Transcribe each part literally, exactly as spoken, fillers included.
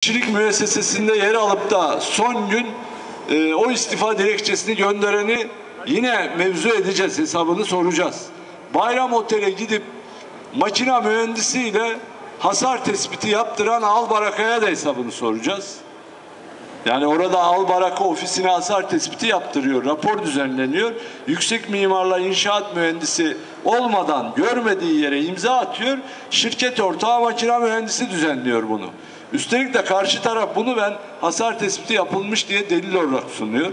Çelik Müessesesi'nde yer alıp da son gün e, o istifa dilekçesini göndereni yine mevzu edeceğiz, hesabını soracağız. Bayram Oteli'ye gidip makina mühendisiyle hasar tespiti yaptıran Albaraka'ya da hesabını soracağız. Yani orada Albaraka ofisine hasar tespiti yaptırıyor, rapor düzenleniyor. Yüksek mimarla inşaat mühendisi olmadan görmediği yere imza atıyor. Şirket ortağı makina mühendisi düzenliyor bunu. Üstelik de karşı taraf bunu ben hasar tespiti yapılmış diye delil olarak sunuyor.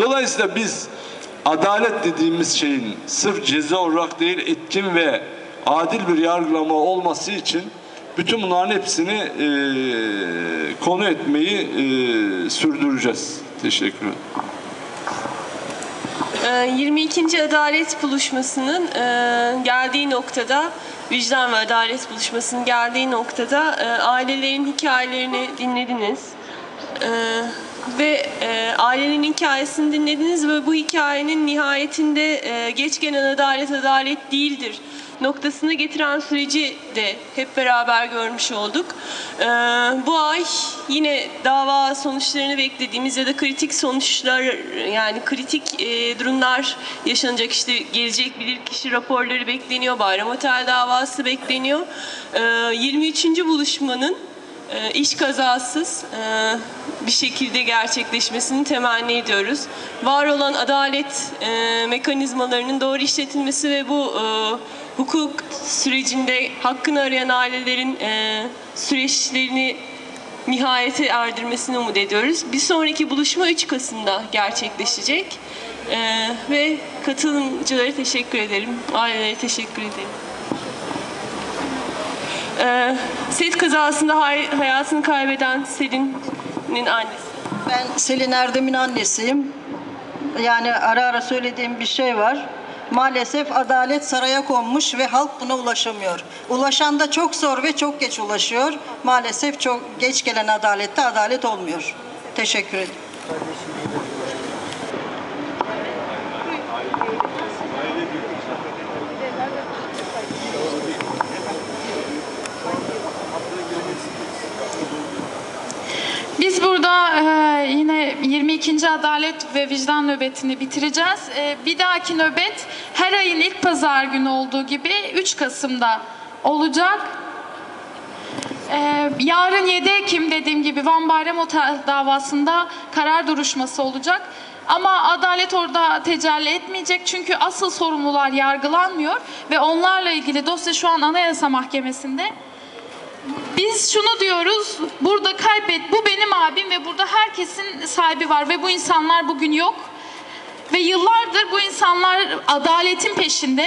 Dolayısıyla biz adalet dediğimiz şeyin sırf ceza olarak değil, etkin ve adil bir yargılama olması için bütün bunların hepsini e, konu etmeyi e, sürdüreceğiz. Teşekkür ederim. yirmi ikinci Adalet Buluşması'nın geldiği noktada, vicdan ve adalet buluşmasının geldiği noktada ailelerin hikayelerini dinlediniz ve ailenin hikayesini dinlediniz ve bu hikayenin nihayetinde geç gelen adalet adalet değildir noktasına getiren süreci de hep beraber görmüş olduk. Ee, bu ay yine dava sonuçlarını beklediğimiz ya da kritik sonuçlar, yani kritik e, durumlar yaşanacak. İşte gelecek bilirkişi raporları bekleniyor, Bayram Otel davası bekleniyor. Ee, yirmi üçüncü buluşmanın e, iş kazasız e, bir şekilde gerçekleşmesini temenni ediyoruz. Var olan adalet e, mekanizmalarının doğru işletilmesi ve bu e, hukuk sürecinde hakkını arayan ailelerin e, süreçlerini nihayete erdirmesini umut ediyoruz. Bir sonraki buluşma üç Kasım'da gerçekleşecek e, ve katılımcılara teşekkür ederim, ailelere teşekkür ederim. E, set kazasında hay hayatını kaybeden Selin'in annesi. Ben Selin Erdem'in annesiyim. Yani ara ara söylediğim bir şey var. Maalesef adalet saraya konmuş ve halk buna ulaşamıyor. Ulaşan da çok zor ve çok geç ulaşıyor. Maalesef çok geç gelen adalette adalet olmuyor. Teşekkür ederim. Biz burada e, yine yirmi ikinci Adalet ve Vicdan nöbetini bitireceğiz. E, bir dahaki nöbet her ayın ilk pazar günü olduğu gibi üç Kasım'da olacak. E, yarın yedi Ekim dediğim gibi Van Bayram Otel davasında karar duruşması olacak. Ama adalet orada tecelli etmeyecek çünkü asıl sorumlular yargılanmıyor ve onlarla ilgili dosya şu an Anayasa Mahkemesi'nde. Biz şunu diyoruz, burada kaybet, bu benim abim ve burada herkesin sahibi var ve bu insanlar bugün yok. Ve yıllardır bu insanlar adaletin peşinde.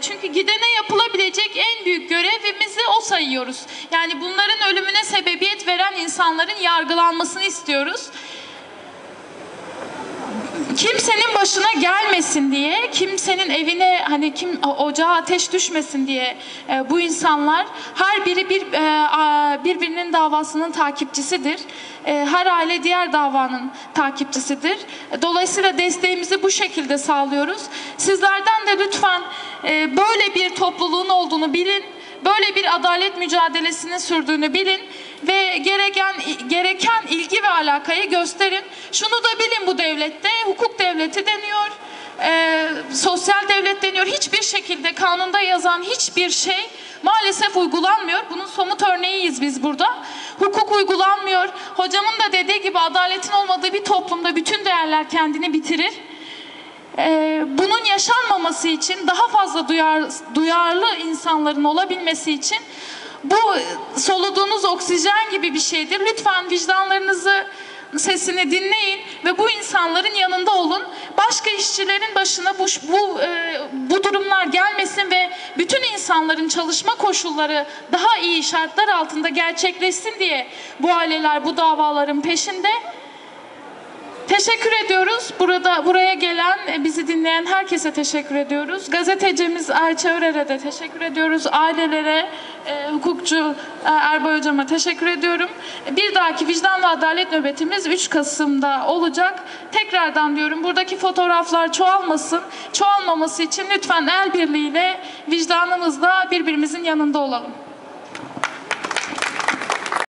Çünkü gidene yapılabilecek en büyük görevimizi o sayıyoruz. Yani bunların ölümüne sebebiyet veren insanların yargılanmasını istiyoruz. Kimsenin başına gelmesin diye, kimsenin evine, hani kim ocağa ateş düşmesin diye e, bu insanlar her biri bir e, birbirinin davasının takipçisidir. E, her aile diğer davanın takipçisidir. Dolayısıyla desteğimizi bu şekilde sağlıyoruz. Sizlerden de lütfen e, böyle bir topluluğun olduğunu bilin, böyle bir adalet mücadelesinin sürdüğünü bilin ve gereken gereken ilgi ve alakayı gösterin. Şunu da bilin, bu devlette hukuk devleti deniyor, e, sosyal devlet deniyor. Hiçbir şekilde kanunda yazan hiçbir şey maalesef uygulanmıyor. Bunun somut örneğiyiz biz burada. Hukuk uygulanmıyor. Hocamın da dediği gibi adaletin olmadığı bir toplumda bütün değerler kendini bitirir. E, bunun yaşanmaması için, daha fazla duyar, duyarlı insanların olabilmesi için bu soluduğunuz oksijen gibi bir şeydir. Lütfen vicdanlarınızı, sesini dinleyin ve bu insanların yanında olun. Başka işçilerin başına bu, bu, e, bu durumlar gelmesin ve bütün insanların çalışma koşulları daha iyi şartlar altında gerçekleşsin diye bu aileler bu davaların peşinde. Teşekkür ediyoruz. Burada, buraya gelen, bizi dinleyen herkese teşekkür ediyoruz. Gazetecimiz Ayça Örer'e de teşekkür ediyoruz. Ailelere, e, hukukçu e, Erbay hocama teşekkür ediyorum. Bir dahaki vicdan ve adalet nöbetimiz üç Kasım'da olacak. Tekrardan diyorum, buradaki fotoğraflar çoğalmasın. Çoğalmaması için lütfen el birliğiyle vicdanımızla birbirimizin yanında olalım.